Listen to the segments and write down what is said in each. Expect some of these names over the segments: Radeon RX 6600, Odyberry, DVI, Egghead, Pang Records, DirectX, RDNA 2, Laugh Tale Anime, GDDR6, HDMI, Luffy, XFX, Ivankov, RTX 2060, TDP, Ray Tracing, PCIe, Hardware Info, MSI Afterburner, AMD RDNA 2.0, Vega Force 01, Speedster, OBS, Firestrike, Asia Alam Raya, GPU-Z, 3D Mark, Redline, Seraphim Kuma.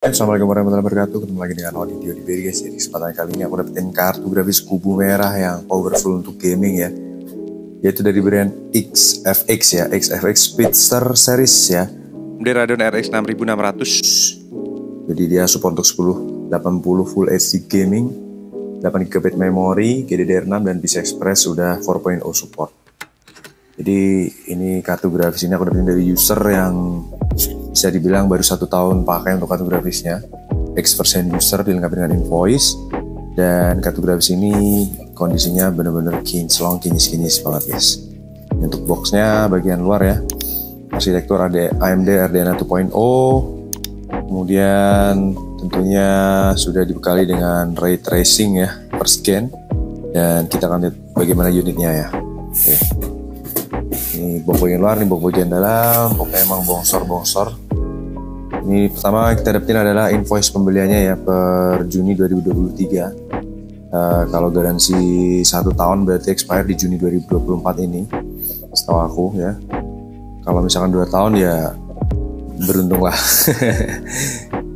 Assalamualaikum warahmatullahi wabarakatuh. Ketemu lagi dengan Odyberry guys. Jadi kesempatan kali ini aku dapetin kartu grafis kubu merah yang powerful untuk gaming ya, yaitu dari brand XFX ya, XFX Speedster series ya, dari Radeon RX 6600. Jadi dia support untuk 1080 Full HD gaming, 8GB memori, GDDR6 dan PCIe Express sudah 4.0 support. Jadi ini kartu grafis ini aku dapetin dari user yang bisa dibilang baru 1 tahun pakai untuk kartu grafisnya. X% user dilengkapi dengan invoice, dan kartu grafis ini kondisinya bener-bener kinclong kinis banget guys. Untuk boxnya bagian luar ya, arsitektur ada AMD RDNA 2.0, kemudian tentunya sudah dibekali dengan ray tracing ya per scan, dan kita akan lihat bagaimana unitnya ya. Oke. Ini box bagian luar, ini box bagian dalam, pokoknya emang bongsor. Ini pertama kita dapetin adalah invoice pembeliannya ya per Juni 2023. Kalau garansi 1 tahun berarti expire di Juni 2024 ini, setahu aku ya. Kalau misalkan 2 tahun ya beruntung lah.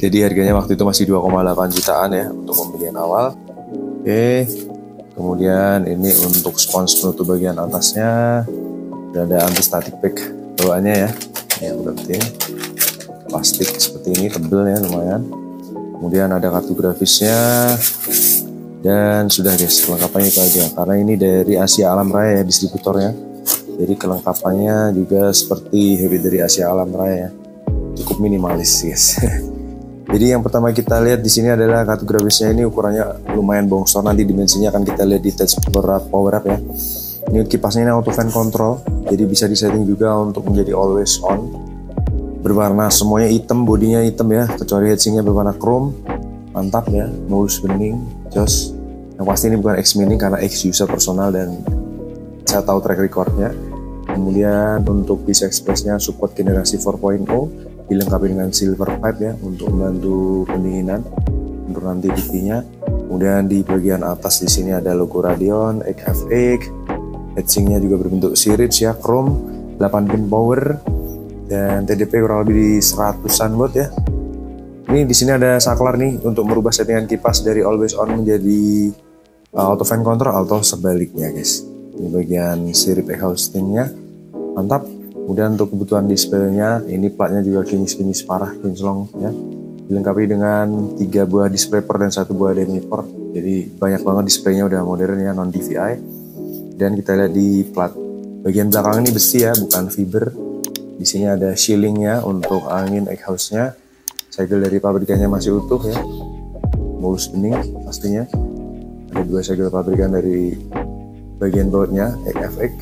Jadi harganya waktu itu masih 2,8 jutaan ya untuk pembelian awal. Oke. Kemudian ini untuk spons penutup bagian atasnya. Ada anti-static pack bawaannya ya, yang penting plastik seperti ini, tebel ya lumayan. Kemudian ada kartu grafisnya, dan sudah guys, kelengkapannya itu aja karena ini dari Asia Alam Raya ya, distributornya. Jadi kelengkapannya juga seperti HP dari Asia Alam Raya, cukup minimalis guys. Jadi yang pertama kita lihat di sini adalah kartu grafisnya. Ini ukurannya lumayan bongsor, nanti dimensinya akan kita lihat di tes berat power up ya. Ini kipasnya ini auto fan control, jadi bisa disetting juga untuk menjadi always on. Berwarna semuanya hitam, bodinya hitam ya, kecuali heatsinknya berwarna chrome. Mantap ya, mulus bening, jos. Yang pasti ini bukan X mining karena X user personal dan saya tahu track recordnya. Kemudian untuk PCIe Express-nya support generasi 4.0, dilengkapi dengan silver pipe ya untuk membantu pendinginan untuk nanti TV-nya. Kemudian di bagian atas di sini ada logo Radeon, XFX. Heatsinknya juga berbentuk series ya, chrome, 8 pin power, dan TDP kurang lebih di 100-an watt ya. Ini di sini ada saklar nih untuk merubah settingan kipas dari always on menjadi auto fan control atau sebaliknya guys. Ini bagian sirip housingnya, mantap. Kemudian untuk kebutuhan displaynya, ini platnya juga kinis parah, kinclong ya. Dilengkapi dengan 3 buah DisplayPort dan 1 buah DirectX. Jadi banyak banget displaynya, udah modern ya, non DVI. Dan kita lihat di plat bagian belakang ini besi ya, bukan fiber. Di sini ada shieldingnya untuk angin exhaust-nya. Segel dari pabrikannya masih utuh ya, mulus bening pastinya. Ada 2 segel pabrikan dari bagian bautnya XFX,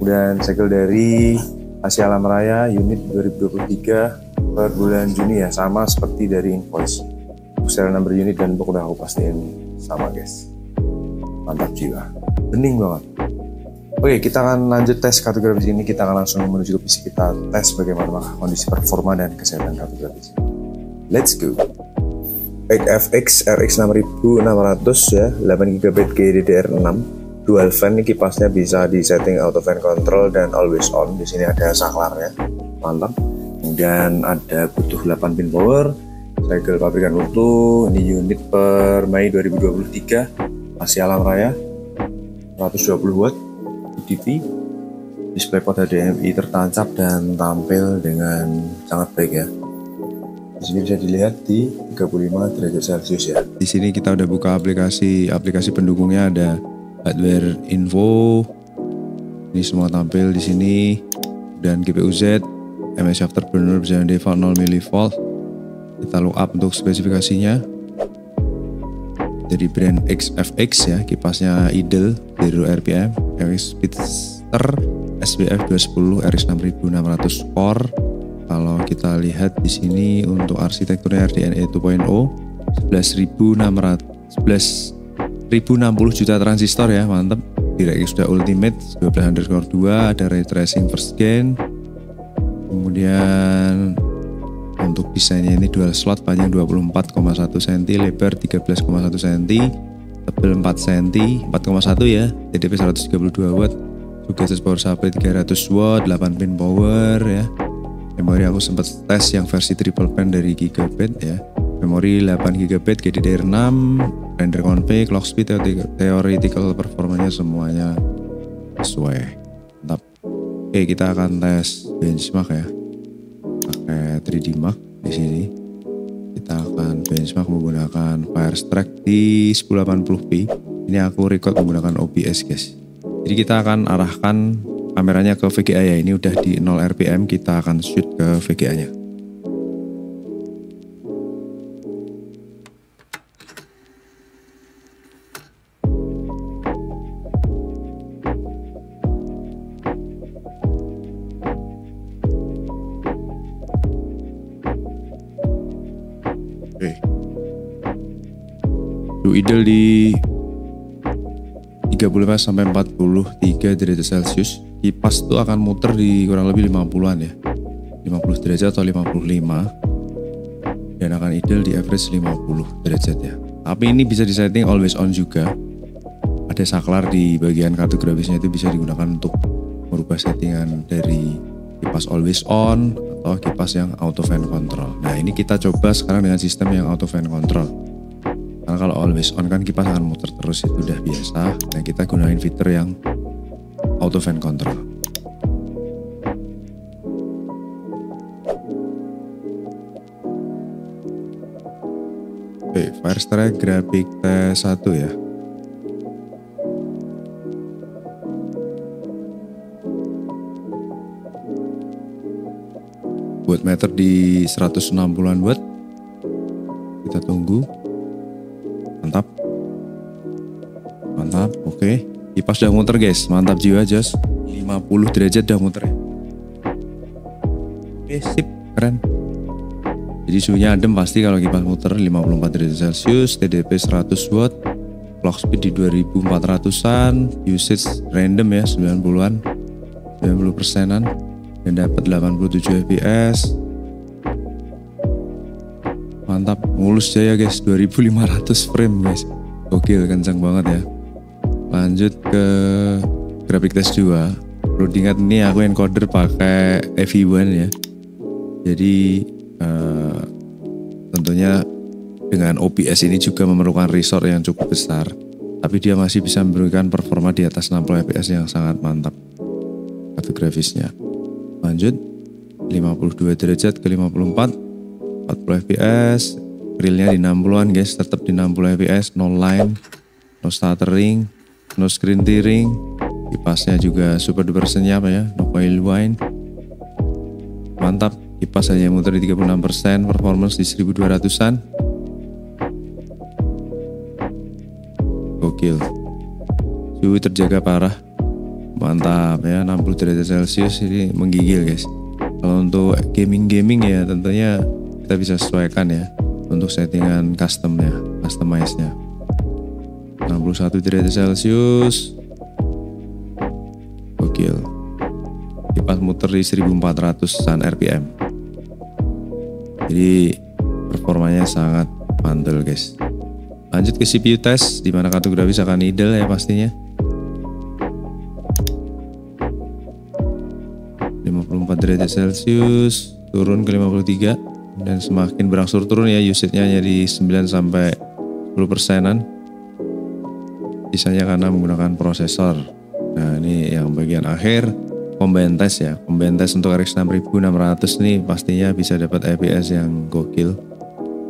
dan segel dari Asia Alam Raya unit 2023 per bulan Juni ya, sama seperti dari invoice. Serial number unit dan box udah aku pastiin sama guys. Mantap jiwa, bening banget. Oke, kita akan lanjut tes kartu grafis ini. Kita akan langsung menuju ke PC kita, tes bagaimana kondisi performa dan kesehatan kartu grafis. Let's go. XFX RX 6600 ya, 8GB GDDR6 dual fan. Ini kipasnya bisa di setting auto fan control dan always on. Di sini ada saklarnya, mantap. Kemudian ada butuh 8 pin power, segel pabrikan utuh. Ini unit per Mei 2023 Asia Alam Raya, 120 watt, TV, DisplayPort HDMI tertancap dan tampil dengan sangat baik ya. Di sini bisa dilihat di 35 derajat Celcius ya. Di sini kita udah buka aplikasi pendukungnya, ada Hardware Info. Ini semua tampil di sini, dan GPU-Z, MSI Afterburner berjalan default 0 mV. Kita look up untuk spesifikasinya. Jadi brand XFX ya, kipasnya idle 0 rpm, RX Speedster SBF 210 RX 6600 core. Kalau kita lihat di sini untuk arsitekturnya RDNA 2.0, 11.060 juta transistor ya, mantep. DirectX sudah ultimate 12_2, ada ray tracing per scan. Kemudian untuk desainnya ini dual slot, panjang 24,1 cm, lebar 13,1 cm, tebal 4 cm, 4,1 ya, TDP 132 watt, juga tes power supply 300 watt, 8 pin power ya. Memori aku sempat tes yang versi triple pan dari Gigabyte ya, memori 8 GB, GDDR6, render config, clock speed, theoretical performanya semuanya sesuai. Mantap. Oke, kita akan tes benchmark ya. Pakai 3D Mark di sini. Kita akan benchmark menggunakan Firestrike di 1080p. Ini aku record menggunakan OBS, guys. Jadi kita akan arahkan kameranya ke VGA ya. Ini udah di 0 RPM, kita akan shoot ke VGA-nya. Idle di 35 sampai 43 derajat Celcius. Kipas itu akan muter di kurang lebih 50-an ya. 50 derajat atau 55. Dan akan idle di average 50 derajat ya. Tapi ini bisa disetting always on juga. Ada saklar di bagian kartu grafisnya, itu bisa digunakan untuk merubah settingan dari kipas always on atau kipas yang auto fan control. Nah, ini kita coba sekarang dengan sistem yang auto fan control. Karena kalau always on kan kipas akan muter terus, itu udah biasa. Nah, kita gunain fitur yang auto fan control. Oke, Firestrike grafik tes 1 ya. Watt meter di 160-an watt. Kita tunggu. Mantap, mantap. Oke, kipas udah muter, guys. Mantap jiwa, Jos. 50 derajat udah muter. Oke, sip, keren. Jadi suhunya adem pasti kalau kipas muter. 54 derajat Celcius, TDP 100 watt, clock speed di 2400-an, usage random ya 90-an, 90%-an, dan dapat 87 fps. Mantap, mulus jaya guys, 2500 frame guys. Gokil, kencang banget ya. Lanjut ke grafik tes 2. Perlu diingat ini aku encoder pakai EVE1 ya. Jadi tentunya dengan OBS ini juga memerlukan resource yang cukup besar. Tapi dia masih bisa memberikan performa di atas 60 fps yang sangat mantap. Kartu grafisnya. Lanjut, 52 derajat ke 54. 40 fps, realnya di 60-an guys, tetap di 60 fps, no line, no stuttering, no screen tearing, kipasnya juga super duper senyap ya, no coil wind, mantap, kipas hanya muter di 36%, performance di 1200-an, gokil, suhu terjaga parah, mantap ya, 60 derajat Celcius, ini menggigil guys. Kalau untuk gaming-gaming ya tentunya kita bisa sesuaikan ya untuk settingan customnya, customize-nya. 61 derajat Celcius. Gokil. Kipas muter di 1400-an RPM. Jadi performanya sangat mantul guys. Lanjut ke CPU test, di mana kartu grafis akan idle ya pastinya. 54 derajat Celcius, turun ke 53. Dan semakin berangsur turun ya, usage-nya jadi 9 sampai 10%-an. Sisanya karena menggunakan prosesor. Nah, ini yang bagian akhir combined test ya. Combined test untuk RX 6600 nih pastinya bisa dapat FPS yang gokil.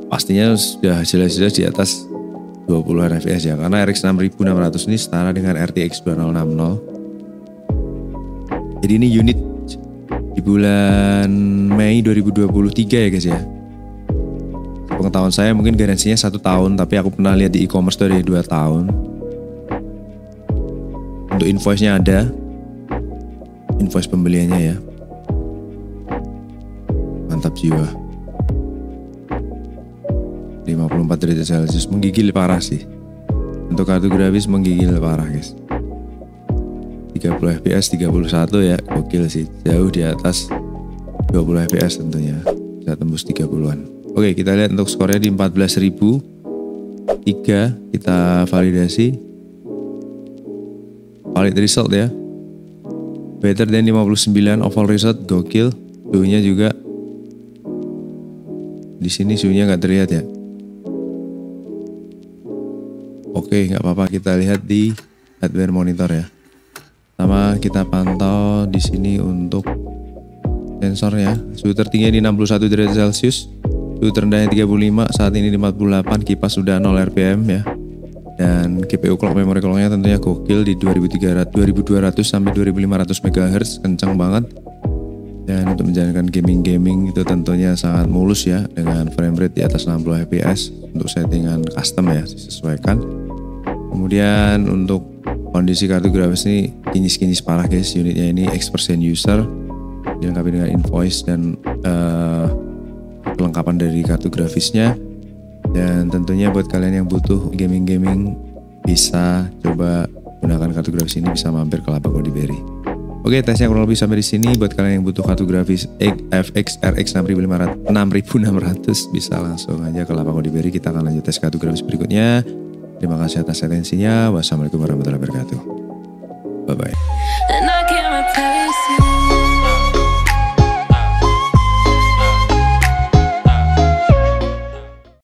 Pastinya sudah jelas-jelas di atas 20-an FPS ya. Karena RX 6600 ini setara dengan RTX 2060. Jadi ini unit di bulan Mei 2023 ya guys ya. Pengetahuan saya mungkin garansinya 1 tahun, tapi aku pernah lihat di e-commerce tuh dari 2 tahun. Untuk invoice-nya ada, invoice pembeliannya ya. Mantap jiwa. 54 derajat Celcius, menggigil parah sih. Untuk kartu grafis menggigil parah guys. 30 fps 31 ya, gokil sih, jauh di atas 20 fps tentunya, bisa tembus 30-an. Oke, kita lihat untuk skornya di 14.003, kita validasi, valid result ya, better than 59 overall result, gokil. Suhunya juga di sini, suhunya nggak terlihat ya, Oke, nggak apa-apa, kita lihat di hardware monitor ya. Sama kita pantau di sini untuk sensornya. Suhu tertinggi di 61 derajat Celcius, suhu terendahnya 35, saat ini di 48, kipas sudah 0 RPM ya. Dan GPU clock, memory clocknya tentunya gokil di 2200 sampai 2500 MHz, kencang banget. Dan untuk menjalankan gaming-gaming itu tentunya sangat mulus ya, dengan frame rate di atas 60 fps. Untuk settingan custom ya, disesuaikan. Kemudian untuk kondisi kartu grafis ini kinis-kinis parah guys, unitnya ini X% user, dilengkapi dengan invoice dan kelengkapan dari kartu grafisnya. Dan tentunya buat kalian yang butuh gaming-gaming, bisa coba gunakan kartu grafis ini, bisa mampir ke lapak Odyberry. Oke, tesnya kurang lebih sampai di sini. Buat kalian yang butuh kartu grafis XFX RX 6600 bisa langsung aja ke lapak Odyberry. Kita akan lanjut tes kartu grafis berikutnya. Terima kasih atas atensinya. Wassalamualaikum warahmatullahi wabarakatuh. Bye bye.